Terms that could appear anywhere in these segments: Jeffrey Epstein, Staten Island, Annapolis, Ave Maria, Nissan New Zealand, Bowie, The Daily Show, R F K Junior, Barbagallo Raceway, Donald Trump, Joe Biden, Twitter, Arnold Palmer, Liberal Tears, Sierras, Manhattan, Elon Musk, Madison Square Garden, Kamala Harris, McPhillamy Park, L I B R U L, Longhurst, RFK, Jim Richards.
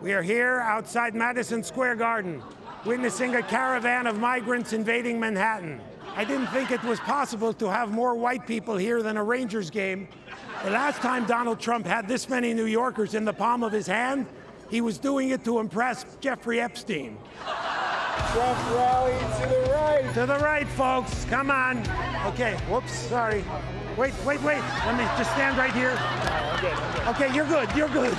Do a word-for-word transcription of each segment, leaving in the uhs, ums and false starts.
We are here outside Madison Square Garden, witnessing a caravan of migrants invading Manhattan. I didn't think it was possible to have more white people here than a Rangers game. The last time Donald Trump had this many New Yorkers in the palm of his hand, he was doing it to impress Jeffrey Epstein. Trump rally to the right. To the right, folks. Come on. Okay. Whoops. Sorry. Wait, wait, wait. Let me just stand right here. Okay, you're good. You're good.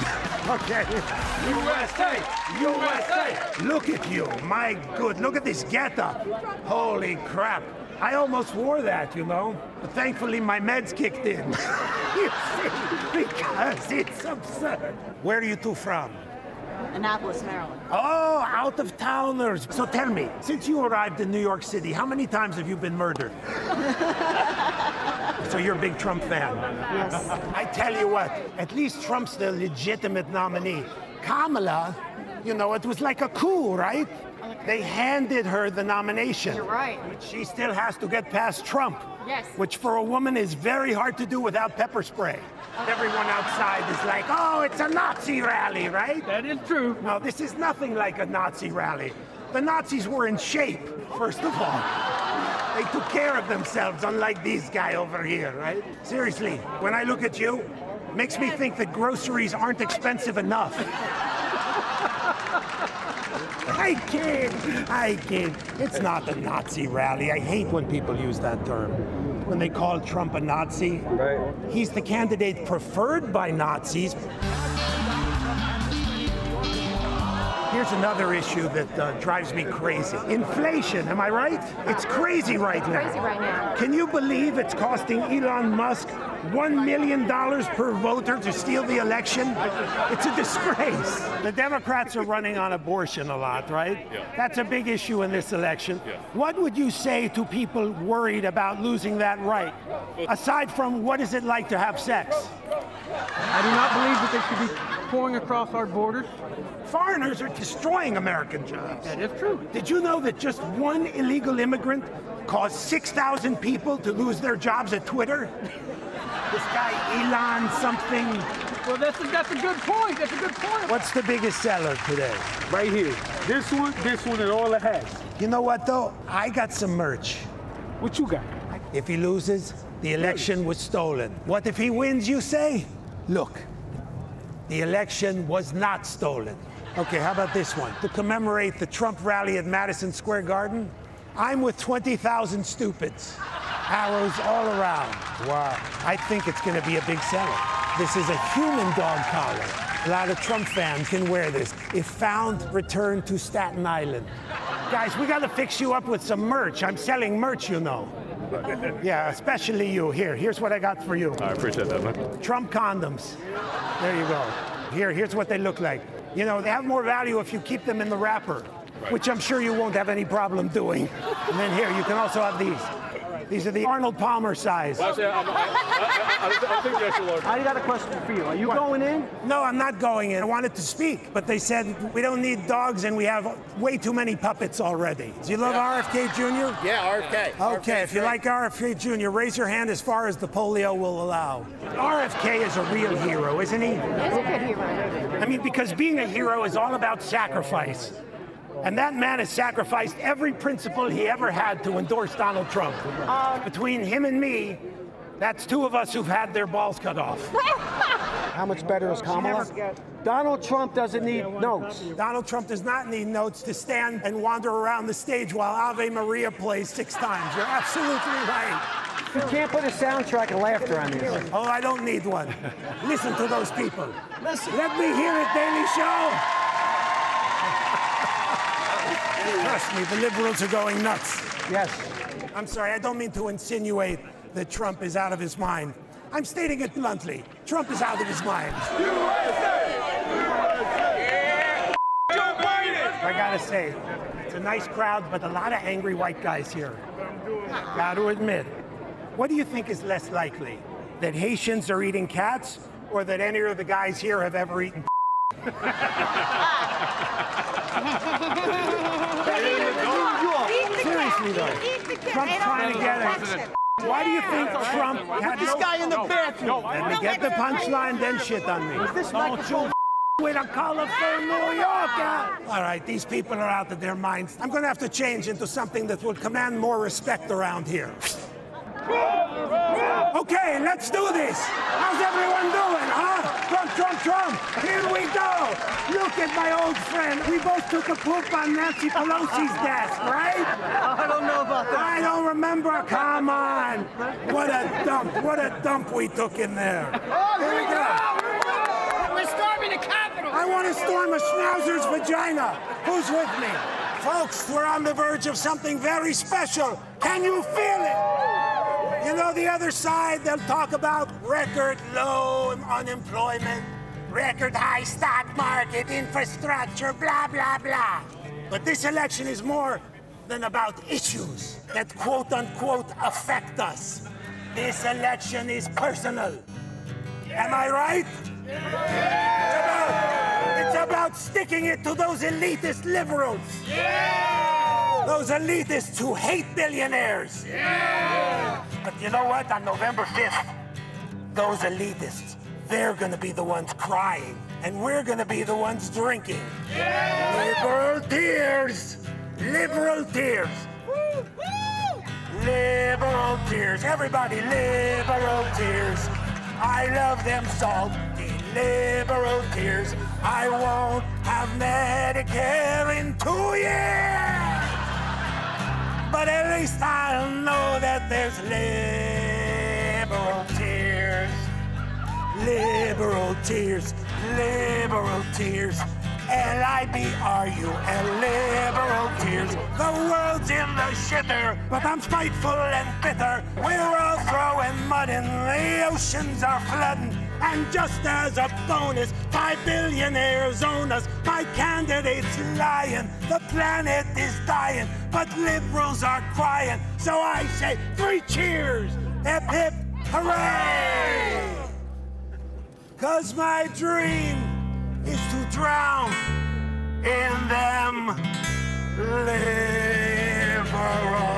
Okay. U S A! U S A! Look at you. My good. Look at this getup. Holy crap. I almost wore that, you know. But thankfully, my meds kicked in. You see? Because it's absurd. Where are you two from? Annapolis, Maryland. Oh, out-of-towners. So tell me, since you arrived in New York City, how many times have you been murdered? So you're a big Trump fan? Yes. I tell you what, at least Trump's the legitimate nominee. Kamala, you know, it was like a coup, right? They handed her the nomination. You're right. But she still has to get past Trump. Yes. Which for a woman is very hard to do without pepper spray. Okay. Everyone outside is like, oh, it's a Nazi rally, right? That is true. No, this is nothing like a Nazi rally. The Nazis were in shape, first of all. They took care of themselves, unlike these guys over here, right? Seriously, when I look at you, it makes me think that groceries aren't expensive enough. I kid, I kid. It's not a Nazi rally. I hate when people use that term. When they call Trump a Nazi, right. He's the candidate preferred by Nazis. Here's another issue that uh, drives me crazy. Inflation, am I right? It's crazy right now. Crazy right now. Can you believe it's costing Elon Musk one million dollars per voter to steal the election? It's a disgrace. The Democrats are running on abortion a lot, right? Yeah. That's a big issue in this election. Yeah. What would you say to people worried about losing that right? Aside from what is it like to have sex? I do not believe that they should be pouring across our borders. Foreigners are destroying American jobs. That is true. Did you know that just one illegal immigrant caused six thousand people to lose their jobs at Twitter? This guy, Elon something. Well, that's a, that's a good point. That's a good point. What's the biggest seller today? Right here. This one, this one, and all it has. You know what, though? I got some merch. What you got? If he loses, the election was stolen. What if he wins, you say? Look, the election was not stolen. Okay, how about this one? To commemorate the Trump rally at Madison Square Garden, I'm with twenty thousand stupids. Arrows all around. Wow. I think it's going to be a big seller. This is a human dog collar. A lot of Trump fans can wear this. If found, return to Staten Island. Guys, we got to fix you up with some merch. I'm selling merch, you know. Yeah, especially you. Here, here's what I got for you. I appreciate that, man. Trump condoms. There you go. Here, here's what they look like. You know, they have more value if you keep them in the wrapper, right. Which I'm sure you won't have any problem doing. And then here, you can also have these. These are the Arnold Palmer size. Well, actually, I'm, I, I, I think that's a large. I got a question for you. Are you what? going in? No, I'm not going in. I wanted to speak, but they said we don't need dogs and we have way too many puppets already. Do you love yeah. R F K Junior? Yeah, R F K. Okay, R F K, if you like R F K Junior, raise your hand as far as the polio will allow. R F K is a real hero, isn't he? He's a good hero. I mean, because being a hero is all about sacrifice. And that man has sacrificed every principle he ever had to endorse Donald Trump. Um, Between him and me, that's two of us who've had their balls cut off. How much better is Kamala? Donald Trump doesn't need notes. Donald Trump does not need notes to stand and wander around the stage while Ave Maria plays six times. You're absolutely right. You can't put a soundtrack of laughter on this. Oh, I don't need one. Listen to those people. Listen. Let me hear it, Daily Show. Trust me, the liberals are going nuts. Yes. I'm sorry, I don't mean to insinuate that Trump is out of his mind. I'm stating it bluntly. Trump is out of his mind. U S A! U S A! Yeah! Joe Biden! I gotta say, it's a nice crowd, but a lot of angry white guys here. Gotta admit. What do you think is less likely? That Haitians are eating cats, or that any of the guys here have ever eaten? Seriously though, Trump's trying to get it. Why do you think Trump had this guy in the bathroom? Let me get the punchline, then shit on me. Is this like a with a colorful New Yorker. All right, these people are out of their minds. I'm going to have to change into something that will command more respect around here. Okay, let's do this. How's everyone doing, huh? Trump, Trump, Trump. Here we go. Look at my old friend. We both took a poop on Nancy Pelosi's desk, right? I don't know about that. I don't remember. Come on. What a dump. What a dump we took in there. Oh, here we go. Here we go. We're storming the Capitol. I want to storm a schnauzer's vagina. Who's with me? Folks, we're on the verge of something very special. Can you feel it? You know, the other side, they'll talk about record low unemployment, record high stock market, infrastructure, blah, blah, blah. But this election is more than about issues that, quote unquote, affect us. This election is personal. Yeah. Am I right? Yeah. It's about, it's about sticking it to those elitist liberals. Yeah. Those elitists who hate billionaires. Yeah. But you know what? On November fifth, those elitists, they're going to be the ones crying, and we're going to be the ones drinking. Yeah! Liberal tears! Liberal tears! Woo! Woo! Liberal tears! Everybody, liberal tears! I love them salty liberal tears. I won't have Medicare in two years! But at least I'll know that there's liberal tears, liberal tears, liberal tears, L I B R U L, liberal tears. The world's in the shitter, but I'm spiteful and bitter. We're all throwing mud and the oceans are flooding. And just as a bonus, five billionaires own us. My candidate's lying, the planet is dying, but liberals are crying. So I say three cheers, hip hip hooray! Cause my dream is to drown in them liberals.